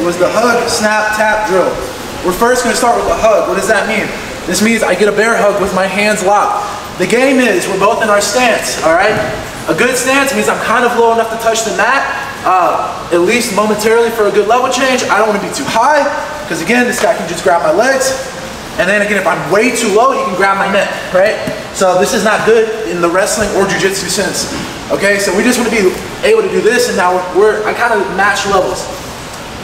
Was the Hug-Snap-Tap Drill. We're first going to start with a hug. What does that mean? This means I get a bear hug with my hands locked. The game is we're both in our stance, alright? A good stance means I'm kind of low enough to touch the mat, at least momentarily for a good level change. I don't want to be too high, because again, this guy can just grab my legs. And then again, if I'm way too low, he can grab my neck, right? So this is not good in the wrestling or jiu-jitsu sense. Okay, so we just want to be able to do this, and now I kind of match levels.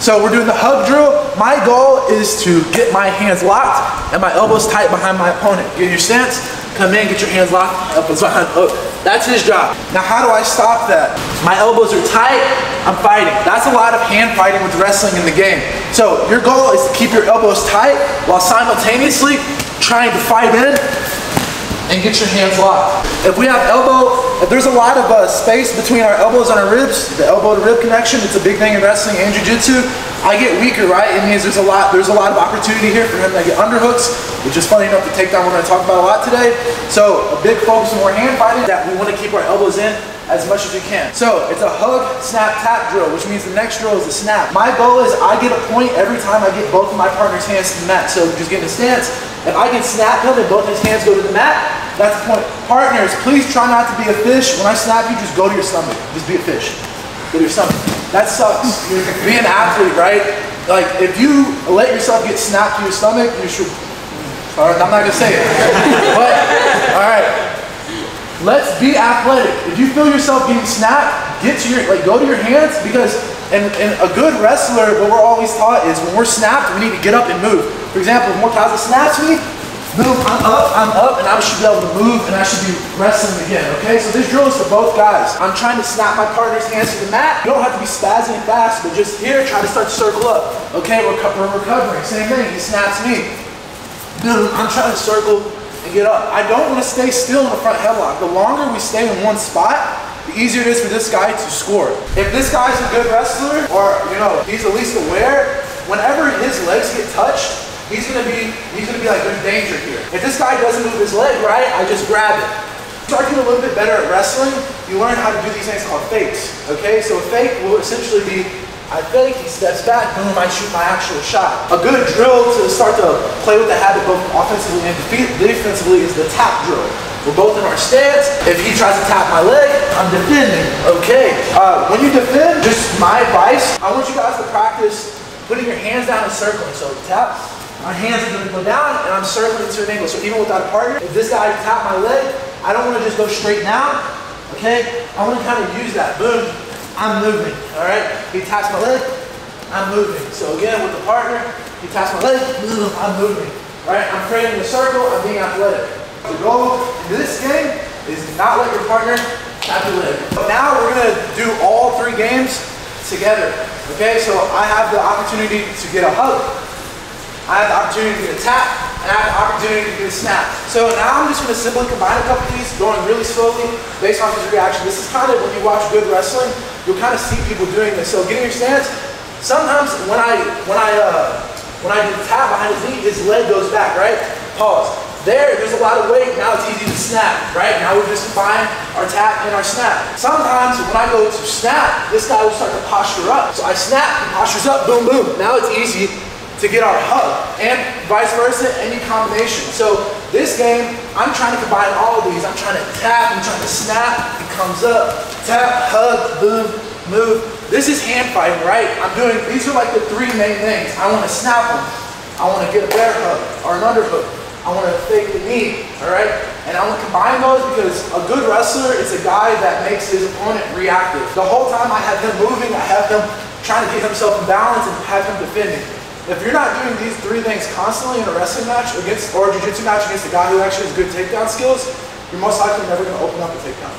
So we're doing the hug drill. My goal is to get my hands locked and my elbows tight behind my opponent. Get your stance, come in, get your hands locked, elbows behind, up. That's his job. Now how do I stop that? My elbows are tight, I'm fighting. That's a lot of hand fighting with wrestling in the game. So your goal is to keep your elbows tight while simultaneously trying to fight in and get your hands locked. If there's a lot of space between our elbows and our ribs, the elbow to rib connection, it's a big thing in wrestling and jiu-jitsu. I get weaker, right? It means there's a lot of opportunity here for him to get underhooks, which is funny enough to take down. We're going to talk about a lot today. So a big focus on more hand fighting, that we want to keep our elbows in as much as we can. So it's a hug, snap, tap drill, which means the next drill is a snap. My goal is I get a point every time I get both of my partner's hands to the mat. So just get in a stance. If I can snap him and both his hands go to the mat, that's the point. Partners, please try not to be a fish. When I snap you, just go to your stomach. Just be a fish. Go to your stomach. That sucks. Be an athlete, right? Like, if you let yourself get snapped to your stomach, you should... Sorry, I'm not going to say it. But, all right. Let's be athletic. If you feel yourself getting snapped, go to your hands, because... And a good wrestler, what we're always taught is when we're snapped, we need to get up and move. For example, if Mortazza snaps me, move, I'm up, and I should be able to move, and I should be wrestling again, okay? So this drill is for both guys. I'm trying to snap my partner's hands to the mat. You don't have to be spasming fast, but just here, try to start to circle up. Okay, we're recovering. Same thing, he snaps me. Boom, I'm trying to circle and get up. I don't want to stay still in the front headlock. The longer we stay in one spot, the easier it is for this guy to score. If this guy's a good wrestler, or he's at least aware, whenever his legs get touched, he's gonna be like, there's danger here. If this guy doesn't move his leg right, I just grab it. Start getting a little bit better at wrestling, you learn how to do these things called fakes. Okay, so a fake will essentially be, I fake, he steps back, boom, I shoot my actual shot. A good drill to start to play with the habit both offensively and defensively is the tap drill. We're both in our stance. If he tries to tap my leg, I'm defending. Okay. When you defend, just my advice, I want you guys to practice putting your hands down and circling. So tap, my hands are going to go down, and I'm circling to an angle. So even without a partner, if this guy tap my leg, I don't want to just go straight down. Okay. I want to kind of use that. Boom. I'm moving. All right. He taps my leg. I'm moving. So again, with the partner, he taps my leg. Boom. I'm moving. All right. I'm creating the circle. I'm being athletic. The goal in this game is not let your partner tap your leg. Now we're going to do all three games together. Okay, so I have the opportunity to get a hug, I have the opportunity to get a tap, and I have the opportunity to get a snap. So now I'm just going to simply combine a couple of these, going really slowly based on his reaction. This is kind of when you watch good wrestling, you'll kind of see people doing this. So getting your stance, sometimes when I do the tap behind his knee, his leg goes back, right? Pause. There's a lot of weight, now it's easy to snap, right? Now we just combine our tap and our snap. Sometimes when I go to snap, this guy will start to posture up. So I snap, he postures up, boom, boom. Now it's easy to get our hug, and vice versa, any combination. So this game, I'm trying to combine all of these. I'm trying to tap, I'm trying to snap, he comes up, tap, hug, boom, move. This is hand fighting, right? These are like the three main things. I want to snap him, I want to get a bear hug or an underhook, I want to fake the knee, all right? And I want to combine those because a good wrestler is a guy that makes his opponent reactive. The whole time I have him moving, I have him trying to get himself in balance and have him defending. If you're not doing these three things constantly in a wrestling match or a jiu-jitsu match against a guy who actually has good takedown skills, you're most likely never going to open up a takedown.